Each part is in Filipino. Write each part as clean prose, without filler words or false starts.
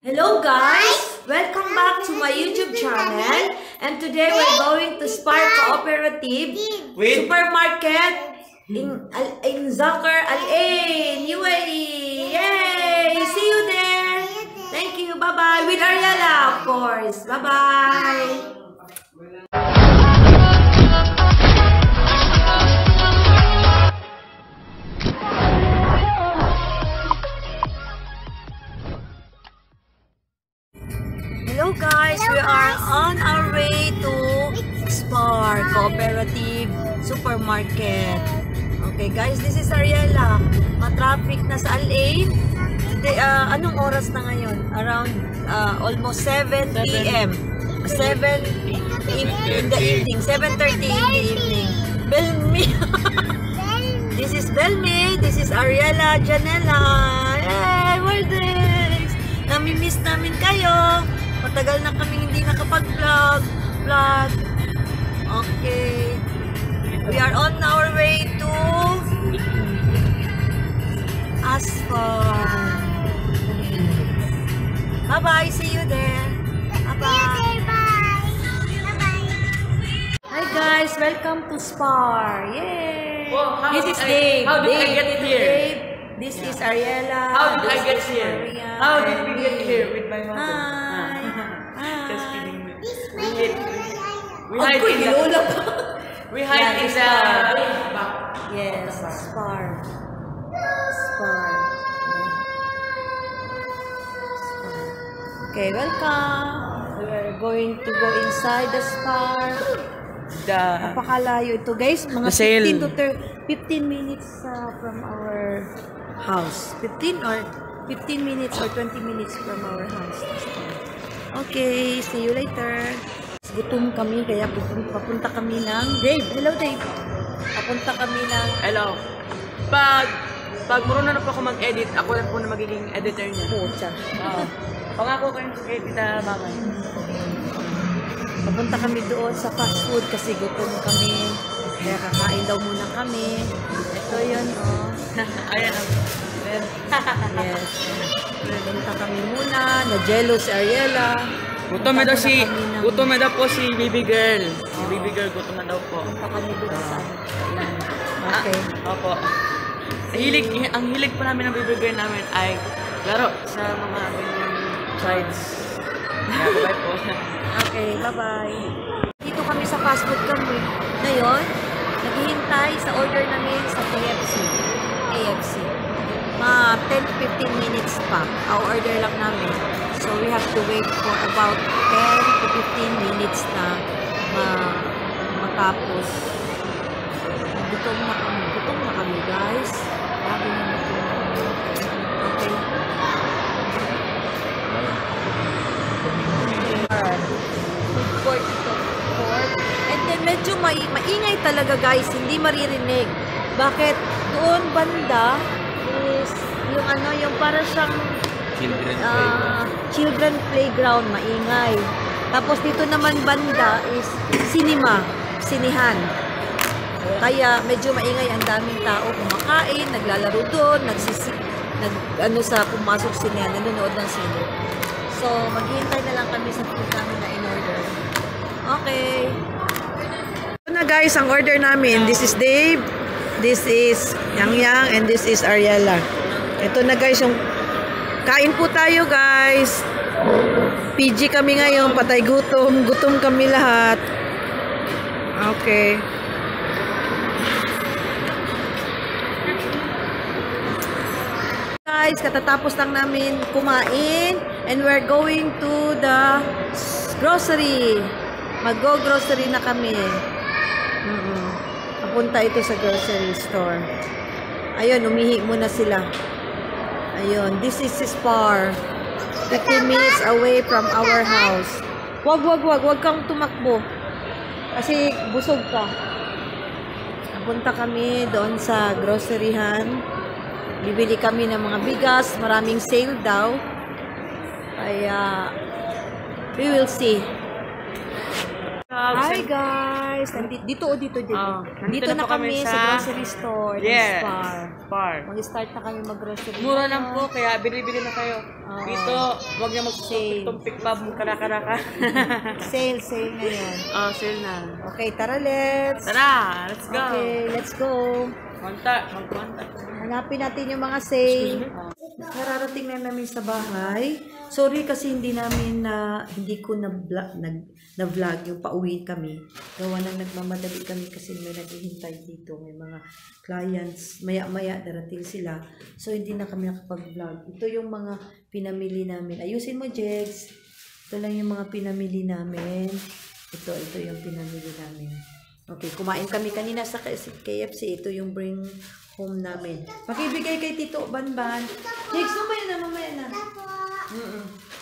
Hello guys! Welcome back to my YouTube channel, and today we're going to SPAR Cooperative Supermarket in Zakar, Al Ain, UAE! Yay! See you there! Thank you! Bye-bye! With Ariella, of course! Bye-bye! Hello guys, we are on our way to SPAR Cooperative Supermarket. Okay guys, this is Ariella. Matraffic na sa Al Ain. Anong oras na ngayon? Around almost 7 p.m. 7:30 in the evening. Belmi. This is Belmi, this is Ariella, Janella. Hey, Wordex! Nami-miss namin kayo. Matagal na kami hindi nakapag-vlog. Okay. We are on our way to SPAR. Bye-bye. See you there. Bye-bye. Hi guys. Welcome to SPAR. Yay! Well, this is Dave. How did I get here? Dave. This is Ariella. How did I get here? How did we get here with my mother? We hide in the yes, SPAR. Okay, welcome. We're going to go inside the SPAR. Napakalayo ito guys. Mga 15 minutes from our house. 15 or 20 minutes from our house. Okay, see you later. Gutom kami, kaya papunta kami ng Dave. Hello Dave. Papunta kami ng hello. Pag marunong na po ako mag-edit, ako na po na magiging editor niya. Pucha. Oo. Pangako kayo sa edit na bagay. Papunta kami doon sa fast food kasi gutom kami. Kaya kakain daw muna kami. Ito yun, oh. Ayan. Yes. Papunta kami muna. Na-jealous si Ariella. Gutom daw po si baby girl. Si baby girl gutom daw po. Okay. Opo. Ang hilig po namin ng baby girl namin ay laro sa mga ganyan sides. Bye po. Okay, bye-bye. Dito kami sa fast food kami. Ngayon, naghihintay sa order namin sa KFC. Ma 10-15 minutes pa. Our order lang namin. So we have to wait for about 10-15 minutes na matapos. Gutom na kami guys. Grabe na gutom. Okay. Food court ito. And then medyo maingay talaga guys. Hindi maririnig. Bakit? Doon banda is yung yung para siyang children playground, maingay. Tapos dito naman banda is sinihan. Kaya medyo maingay, ang daming tao kumakain, naglalaro doon, pumasok sinihan, nanonood ng sine. So, maghihintay na lang kami sa food namin na in order. Okay. Ito na guys, ang order namin. This is Dave, this is Yang, and this is Ariella. Ito na guys yung kain po tayo guys. PG kami ngayon, patay gutom. Gutom kami lahat. Okay. Guys, katatapos lang namin kumain and we're going to the grocery. Mag-grocery na kami. Papunta ito sa grocery store. Ayun, umihi muna sila. Ayun, this is SPAR. 15 minutes away from our house. Wag kang tumakbo. Kasi busog ka. Napunta kami doon sa groceryhan. Bibili kami ng mga bigas. Maraming sale daw. Kaya, we will see. Hi guys! Dito na kami sa grocery store ng SPAR. Mag-start na kami mag-grocery. Mura lang po, kaya bili-bili na kayo. Dito, huwag niya mag-tumpik pa, karaka-raka. Sale ngayon. Oh, sale na. Okay, tara, let's go! Okay, let's go! Mag-contact. Hanapin natin yung mga sale. Nararating na namin sa bahay. Sorry kasi hindi ko na-vlog yung pauwi kami. Gawa na nagmamadali kami kasi may naghihintay dito. May mga clients, maya-maya darating sila. So hindi na kami nakapag-vlog. Ito yung mga pinamili namin. Ayusin mo, Jegs. Ito lang yung mga pinamili namin. Ito yung pinamili namin. Okay, kumain kami kanina sa KFC. Ito yung bring home namin. Pakibigay kay Tito Banban. Jegs, mamaya na.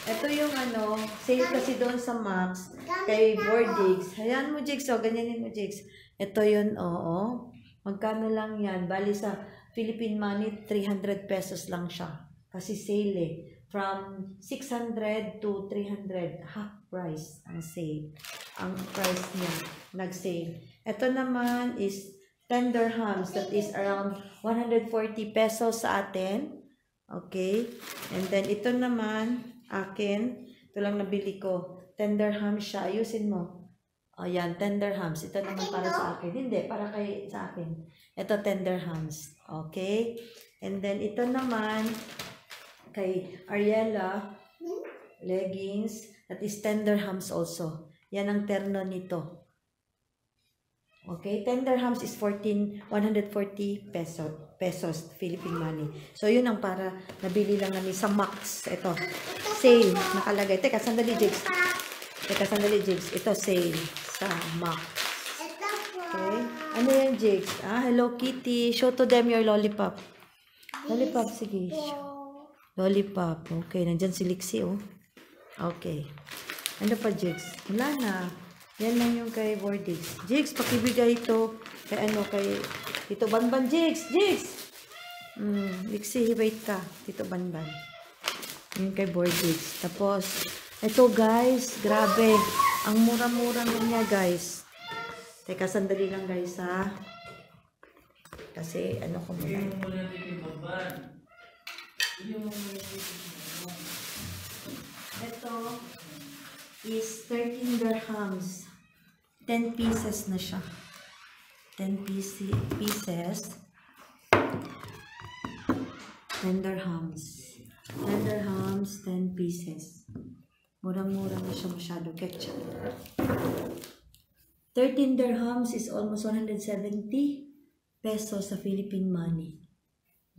Ito yung ano, sale kasi doon sa Max kay Bordigs. Hayaan mo, Jigs. O, ganyanin mo, Jigs. Ito yun, oo. Magkano lang yan? Bali sa Philippine money, 300 pesos lang siya. Kasi sale eh. From 600 to 300. Half price ang sale. Ang price niya. Nag-sale. Ito naman is 10 dirhams. That is around 140 pesos sa atin. Okay. And then, ito naman, akin. Ito lang nabili ko. 10 dirhams siya. Ayusin mo. Ayan, 10 dirhams. Ito naman para sa akin. Hindi, para kay sa akin. Ito, 10 dirhams. Okay. And then, ito naman, kay Ariella, leggings. That is 10 dirhams also. Yan ang terno nito. Okay, 10 dirhams is 140 pesos, Philippine money. So, yun ang para nabili lang namin sa Max. Ito, sale. Nakalagay. Teka, sandali, Jigs. Ito, sale. Sa Max. Okay. Ano yan, Jigs? Ah, hello, Kitty. Show to them your lollipop. Lollipop, sige. Lollipop. Okay, nandyan si Lixie, oh. Okay. Ano pa, Jigs? Wala na. Yan lang yung kay Bordigs. Jigs, pakibigay ito kay ano, kay Tito Banban. Jigs! Lixie, wait ka. Tito Banban. Yan kay Bordigs. Tapos, ito guys, grabe. Ang mura-mura niya guys. Teka, sandali lang guys ha. Kasi ano ko muna. Ito is 13 dirhams. 10 pieces na siya. 10 pieces. 10 dirhams. 10 dirhams, 10 pieces. Murang-mura na siya masyado. Ketchup. 13 dirhams is almost 170 pesos sa Philippine money.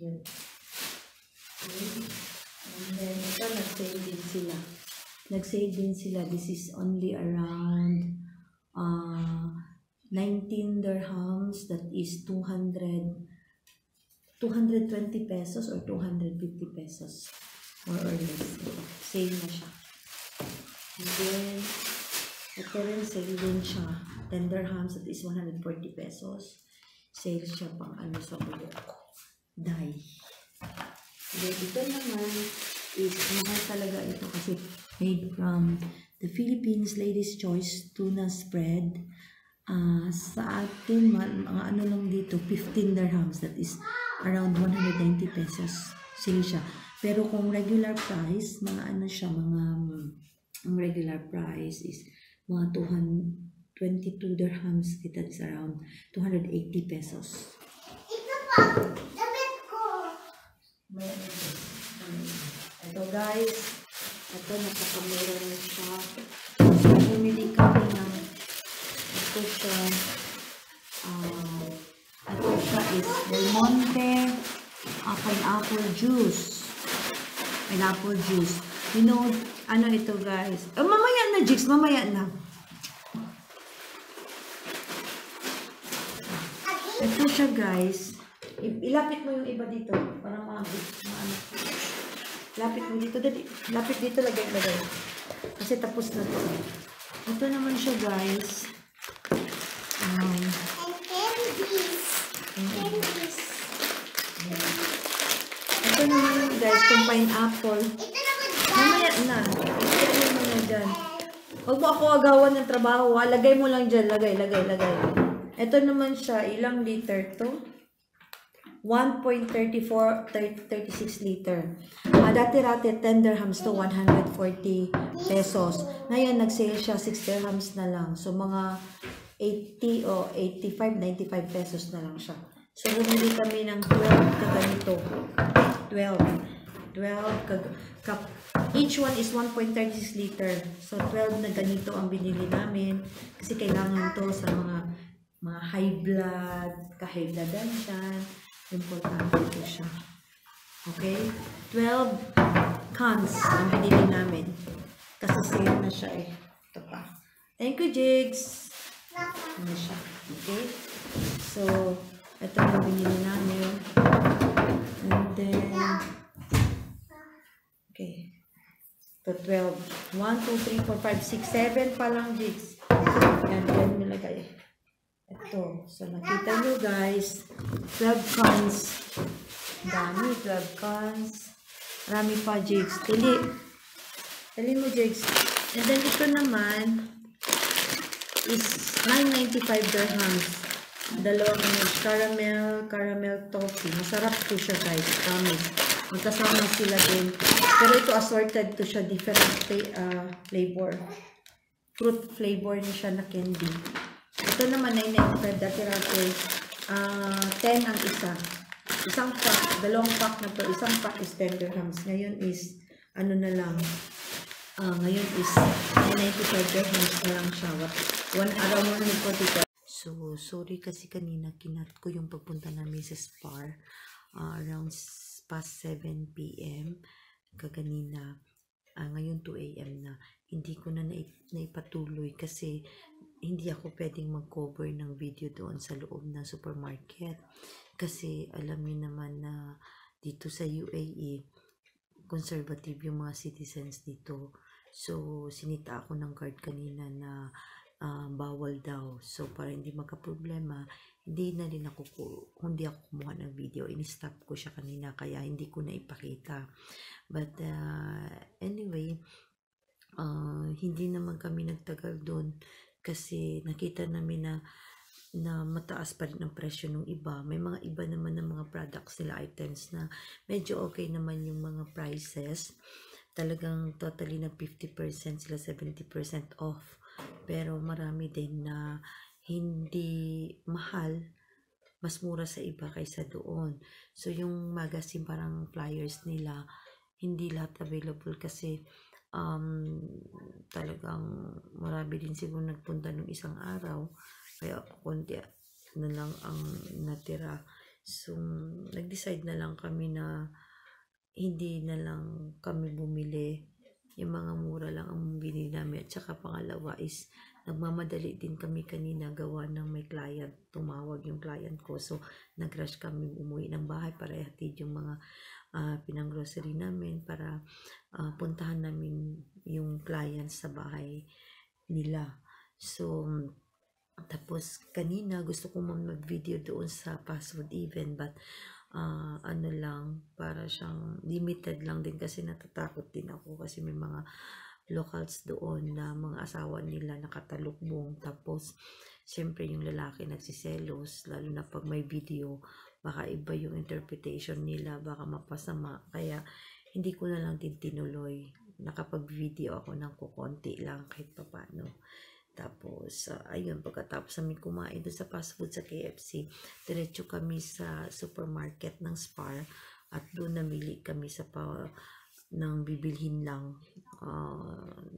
Yan. Okay. And then, ito, nag-save din sila. This is only around 19 dirhams, that is 220 pesos or 250 pesos more or less. Sale na siya. And then ito rin, sale din siya. 10 dirhams, that is 140 pesos. Sale siya pang ano sa ulo ko. Dye. Then ito naman is mahal talaga ito kasi made from the Philippines Ladies Choice tuna spread. Sa atin, mga ano lang dito, 15 dirhams. That is around 190 pesos. Sale siya. Pero kung regular price, mga ano siya, mga ang regular price is mga 22 dirhams. That is around 280 pesos. Ito pa, damit ko. Ito guys, ito nakakamera na siya. Bumili kami ng ito siya is Del Monte pineapple juice. You know, ano ito guys? Oh, mamaya na, Jigs. Ito siya guys. Ilapit mo yung iba dito. Para maano. Lapit mo dito. Lapit dito, lagay. Kasi tapos na to. Ito naman siya guys. Candies. Ito naman guys, kung pineapple. Mamaya na. Ito naman na dyan. Huwag mo ako agawan ng trabaho, ha? Lagay mo lang dyan. Lagay. Ito naman siya, ilang liter to? 1.36 liter. Dati-rati 10 dirhams to 140 pesos. Ngayon, nag-sale siya 6 dirhams na lang. So, mga 80 o 85, 95 pesos na lang siya. So, bumili kami ng 12 kaganito. 12 cup. Each one is 1.36 liter. So, 12 na ganito ang binili namin. Kasi kailangan to sa mga high blood, kahibladan dyan. Importante po siya. Okay? 12 cans ang binili namin. Kasi sale na siya eh. Ito pa. Thank you, Jigs! Ano siya? Okay? So, ito yung binili namin. And then, okay. Ito, 12. 1, 2, 3, 4, 5, 6, 7 pa lang, Jigs. Yan, yan mo lagay. Ito. So, nakita nyo, guys. 12 cans. Dami, 12 cans. Marami pa, Jigs. Tili. Tili mo, Jigs. And then, ito naman is 9.95 dirhams. Dalawang caramel toffee. Masarap po siya, guys. Promise. Magkasama sila din. Pero ito, assorted to siya. Different flavor. Fruit flavor niya siya na candy. Ito naman, 9.95 dati-rati. 10 ang isa. Isang pack, dalawang pack na to. Isang pack is 10 dirhams. Ngayon is, ano na lang. Ngayon is, 9.95 dirhams na lang siya. Around 1.40. So, sorry kasi kanina, kinat ko yung pagpunta namin sa SPAR. Around past 7 PM. Kaganina. Ngayon 2 AM na. Hindi ko na naipatuloy kasi hindi ako pwedeng mag-cover ng video doon sa loob ng supermarket. Kasi alam niyo naman na dito sa UAE, conservative yung mga citizens dito. So, sinita ako ng guard kanina na bawal daw. So, para hindi magka-problema, hindi ako kumuha ng video. In-stop ko siya kanina kaya hindi ko na ipakita. But, anyway, hindi naman kami nagtagal doon. Kasi nakita namin na mataas pa rin ang presyo ng iba. May mga iba naman ng mga products nila, items na medyo okay naman yung mga prices. Talagang totally na 50% sila 70% off. Pero marami din na hindi mahal. Mas mura sa iba kaysa doon. So yung magazine parang flyers nila, hindi lahat available kasi talagang marami din siguro nagpunta nung isang araw kaya konti na lang ang natira, so nag-decide na lang kami na hindi na lang kami bumili, yung mga mura lang ang binili namin. At saka pangalawa is nagmamadali din kami kanina gawa ng may client, tumawag yung client ko, so nag-rush kami umuwi ng bahay para ihatid yung mga pinang-grocery namin para puntahan namin yung clients sa bahay nila. So, tapos kanina gusto ko mag-video doon sa password event but ano lang, para siyang limited lang din kasi natatakot din ako kasi may mga locals doon na mga asawa nila nakatalukbong. Tapos, siyempre yung lalaki nagsiselos lalo na pag may video. Baka iba yung interpretation nila, baka mapasama, kaya hindi ko na lang din tinuloy. Nakapag-video ako ng kukonti lang kahit papano. Tapos, ayun, pagkatapos namin kumain doon sa fast food sa KFC, diretso kami sa supermarket ng SPAR at doon namili kami sa ng bibilhin lang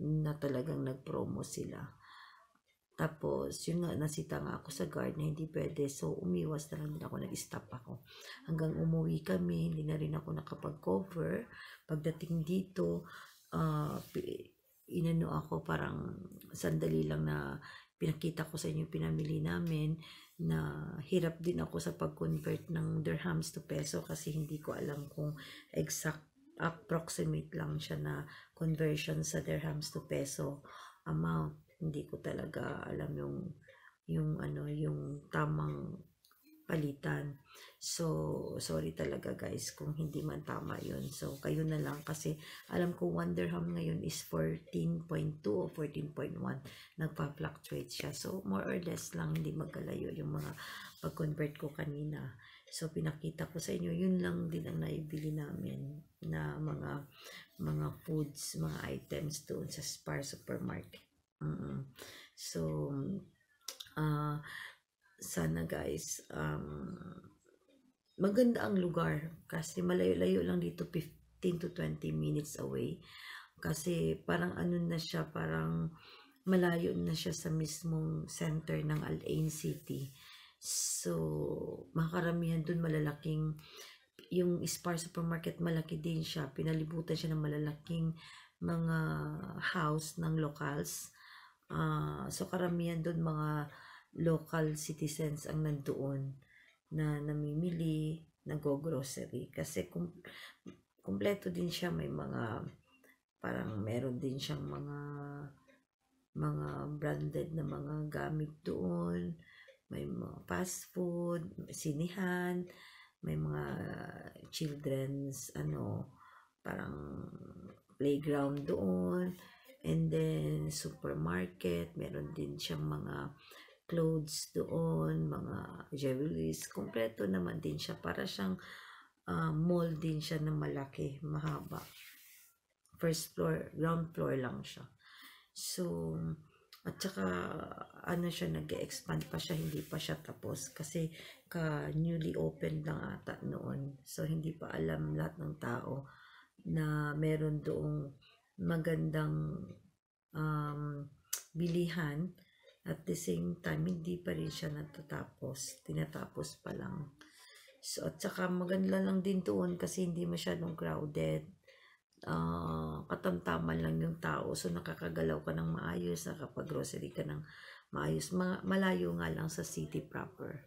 na talagang nag-promo sila. Tapos, yun nga, nasita nga ako sa guard na hindi pwede. So, umiwas na lang din ako, nag-stop ako. Hanggang umuwi kami, hindi na rin ako nakapag-cover. Pagdating dito, inano ako, parang sandali lang na pinakita ko sa inyo pinamili namin na hirap din ako sa pag-convert ng dirhams to peso kasi hindi ko alam kung exact, approximate lang siya na conversion sa dirhams to peso amount. Hindi ko talaga alam yung tamang palitan. So, sorry talaga guys kung hindi man tama yun. So, kayo na lang kasi alam ko Wonderham ngayon is 14.2 o 14.1. Nagpa-fluctuate siya. So, more or less lang, hindi magkalayo yung mga pag-convert ko kanina. So, pinakita ko sa inyo, yun lang din ang naibili namin na mga foods, mga items doon sa SPAR supermarket. So, sana guys, maganda ang lugar kasi malayo-layo lang dito, 15 to 20 minutes away. Kasi parang ano na siya, parang malayo na siya sa mismong center ng Al Ain City. So, makaramihan dun malalaking, yung SPAR supermarket malaki din siya. Pinalibutan siya ng malalaking mga house ng locals. So, karamihan dun mga local citizens ang nandoon na namimili, nag-grocery. Kasi kumpleto din siya, may mga, parang meron din siyang mga branded na mga gamit doon. May mga fast food, sinihan, may mga children's, ano, parang playground doon. And then, supermarket, meron din siyang mga clothes doon, mga jewelries. Kompleto naman din siya. Para siyang mall din siya na malaki, mahaba. First floor, ground floor lang siya. So, at saka, ano siya, nag-expand pa siya, hindi pa siya tapos. Kasi, newly opened lang ata noon. So, hindi pa alam lahat ng tao na meron doong magandang bilihan. At the same time, hindi pa rin siya natatapos. Tinatapos pa lang. So, at saka, maganda lang din doon kasi hindi masyadong crowded. Katamtaman lang yung tao, so nakakagalaw ka ng maayos, nakapag-grocery ka ng maayos. Malayo nga lang sa city proper,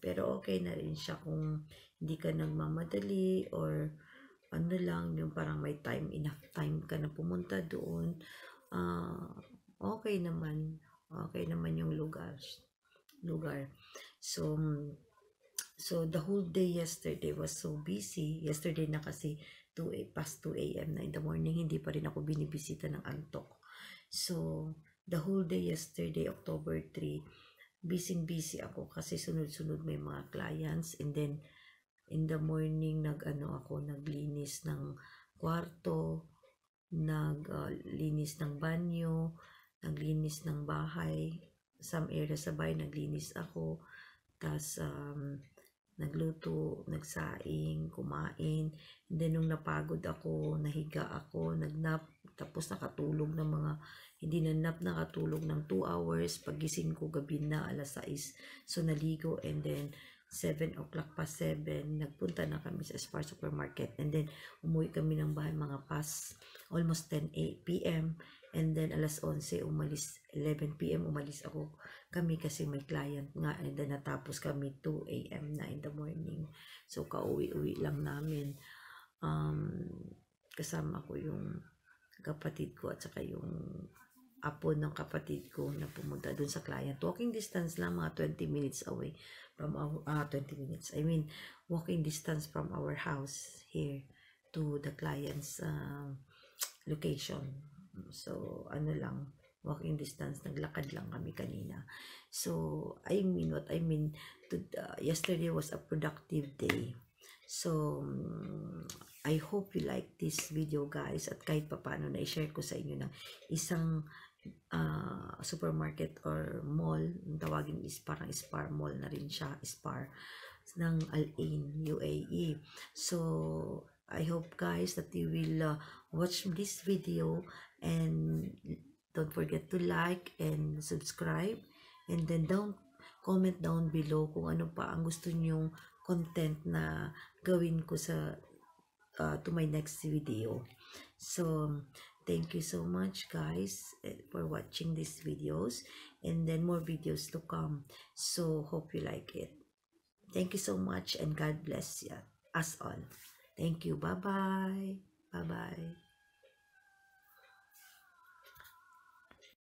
pero okay na rin siya kung hindi ka nagmamadali or ano lang, yung parang may time, enough time ka na pumunta doon. Okay naman, okay naman yung lugar. So the whole day yesterday was so busy. Yesterday na kasi past 2 a.m. na in the morning, hindi pa rin ako binibisita ng antok. So, the whole day yesterday, October 3, busy ako kasi sunod-sunod may mga clients. And then, in the morning, naglinis ng kwarto, naglinis ng banyo, naglinis ng bahay. Some areas sa bahay, naglinis ako. Tapos, nagluto, nagsaing, kumain. And then, nung napagod ako, nahiga ako, nagnap, tapos nakatulog ng nakatulog ng 2 hours. Pagising ko gabi na, alas 6. So, naligo, and then, 7 o'clock pa 7, nagpunta na kami sa SPAR supermarket. And then, umuwi kami ng bahay mga past almost 10 p.m. And then, alas 11, 11 p.m. umalis ako kami kasi may client nga. And then, natapos kami 2 a.m. na in the morning. So, kauwi-uwi lang namin. Kasama ko yung kapatid ko at saka yung apo ng kapatid ko na pumunta dun sa client. Walking distance lang, mga 20 minutes away from our, 20 minutes. I mean, walking distance from our house here to the client's location. So, ano lang, walking distance, naglakad lang kami kanina. So, yesterday was a productive day. So, I hope you like this video guys, at kahit papaano na i-share ko sa inyo ng isang supermarket or mall, tawagin is parang SPAR mall na rin siya, SPAR ng Al Ain, UAE. So, I hope guys that you will watch this video, and don't forget to like and subscribe, and then comment down below kung ano pa ang gusto nyong content na gawin ko sa to my next video. So, thank you so much guys for watching these videos, and then more videos to come. So, hope you like it. Thank you so much, and God bless us all. Thank you. Bye-bye. Bye-bye.